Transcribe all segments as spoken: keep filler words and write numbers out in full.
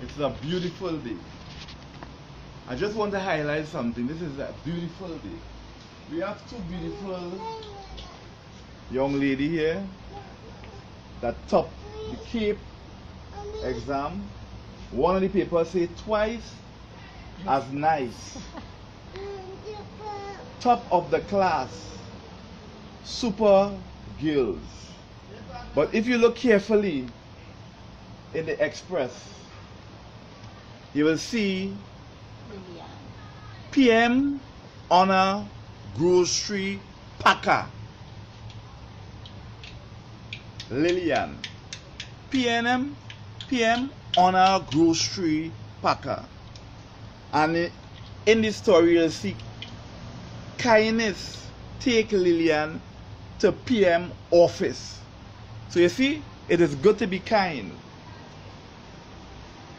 It's a beautiful day. I just want to highlight something. This is a beautiful day. We have two beautiful young lady here that topped the CAPE exam. One of the papers say twice as nice. Top of the class. Super girls. But if you look carefully in the express, you will see P M Honor Grocery Packer Lillyann. P N M P M Honor Grocery Packer. And in this story you'll see kindness take Lillyann to P M office. So you see, it is good to be kind.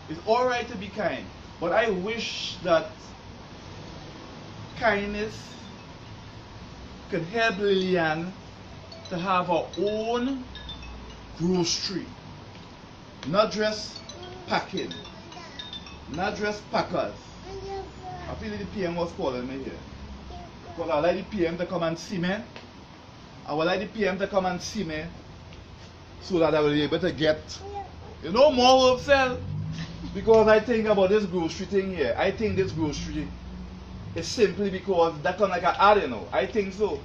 It's alright to be kind. But I wish that kindness could help Lillyann to have her own grocery. Not just packing. Not just packers. I feel like the P M was calling me here. Because I would like the P M to come and see me. I would like the P M to come and see me. So that I will be able to get, you know, more herb sell. Because I think about this grocery thing here. I think this grocery is simply because that kind of like an ad, you know. I think so.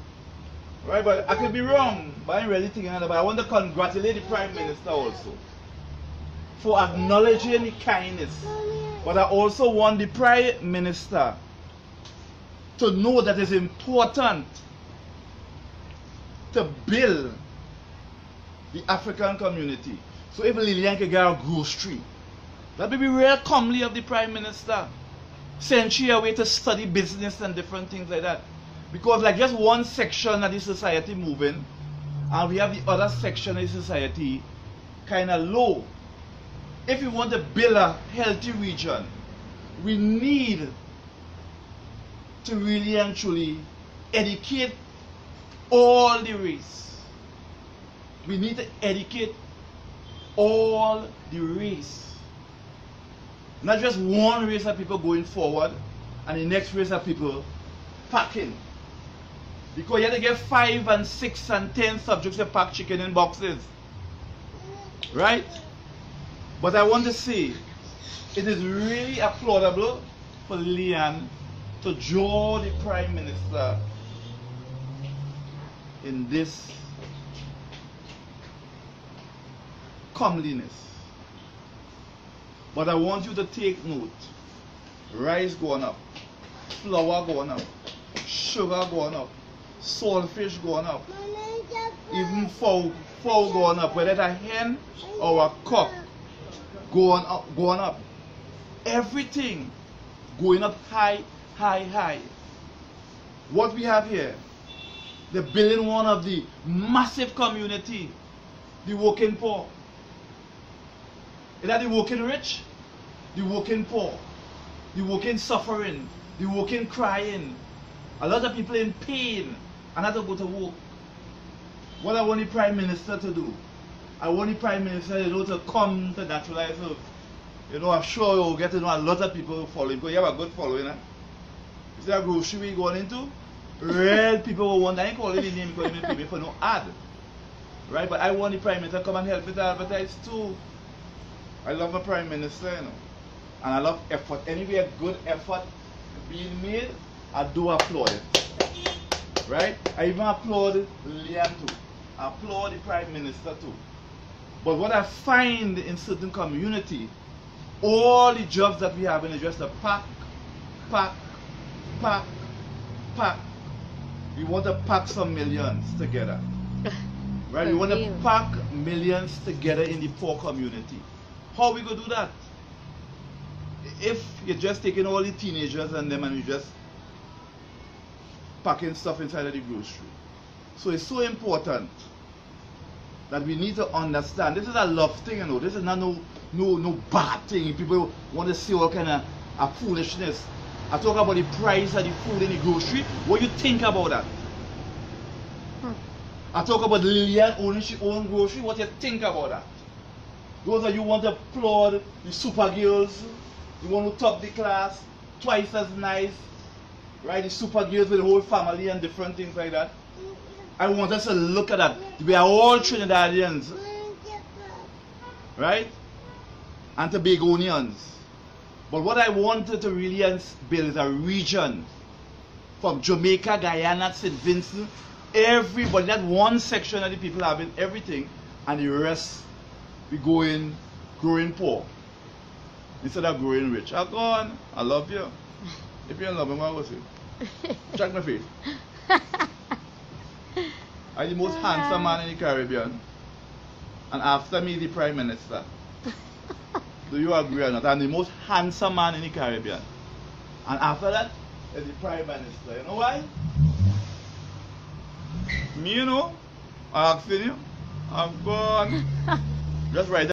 Right? But I could be wrong. But I'm really thinking about it. I want to congratulate the Prime Minister also for acknowledging the kindness. But I also want the Prime Minister to know that it's important to build the African community. So if Lillyann can get a grocery, that will be real comely of the Prime Minister. Send she away to study business and different things like that. Because like just one section of the society moving, and we have the other section of the society kind of low. If we want to build a healthy region, we need to really and truly educate all the race. We need to educate all the race. Not just one race of people going forward and the next race of people packing. Because you have to get five and six and ten subjects to pack chicken in boxes. Right? But I want to say, it is really applaudable for Lillyann to draw the Prime Minister in this comeliness. But I want you to take note. Rice going up, flour going up, sugar going up, saltfish going up, even fowl, fowl going up, whether it's a hen or a cock going up, going up. Everything going up high, high, high. What we have here, the building one of the massive community, the working poor. Is that the working rich, the working poor, the working suffering, the working crying. A lot of people in pain and have to go to work. What I want the Prime Minister to do, I want the Prime Minister, you know, to come to naturalize herbs. You know, I'm sure you'll get to know a lot of people following, because you have a good following. Eh? You see that grocery we going into? Real people will want, I ain't calling the name because you make people for no ad. Right? But I want the Prime Minister to come and help me to advertise too. I love a Prime Minister, you know, and I love effort. Anyway, good effort being made, I do applaud it, right? I even applaud Lillyann too. I applaud the Prime Minister too. But what I find in certain community, all the jobs that we have in the just a pack, pack, pack, pack. We want to pack some millions together, right? We want to pack millions together in the poor community. How we gonna do that? If you're just taking all the teenagers and them and you just packing stuff inside of the grocery. So it's so important that we need to understand. This is a love thing, you know. This is not no no no bad thing. People want to see all kind of, of foolishness. I talk about the price of the food in the grocery. What you think about that? Hmm. I talk about Lillyann owning she own grocery. What you think about that? Those of you who want to applaud the super girls, you want to top the class, twice as nice, right? The super girls with the whole family and different things like that. I want us to look at that. We are all Trinidadians, right? And Tobagonians. But what I wanted to really build is a region from Jamaica, Guyana, Saint Vincent, everybody, that one section of the people having everything, and the rest we go in growing poor instead of growing rich. I'm gone. I love you. If you're in love, I'm going to say, check my face. I'm the most handsome man in the Caribbean, and after me, the Prime Minister. Do you agree or not? I'm the most handsome man in the Caribbean, and after that, is the Prime Minister. You know why? Me, you know, I'm asking you. I'm gone. Just right there.